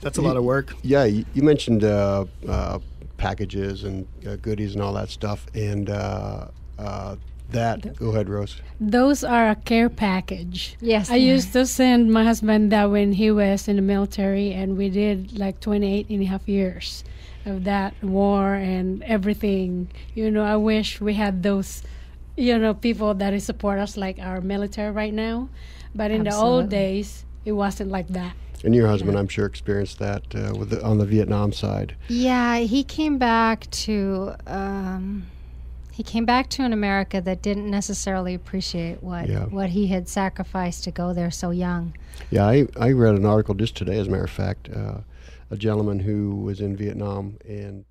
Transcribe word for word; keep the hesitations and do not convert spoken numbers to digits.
That's a lot of work. Yeah, you, you mentioned uh, uh, packages and uh, goodies and all that stuff, and uh, uh, that. The, Go ahead, Rose. Those are a care package. Yes, I used to send my husband that when he was in the military, and we did like twenty-eight and a half years of that war and everything. You know, I wish we had those, you know, people that support us like our military right now. But in Absolutely. the old days, it wasn't like that. And your husband, yeah. I'm sure, experienced that uh, with the, on the Vietnam side. Yeah, he came back to um, he came back to an America that didn't necessarily appreciate what yeah. what he had sacrificed to go there so young. Yeah, I, I read an article just today, as a matter of fact, uh, a gentleman who was in Vietnam and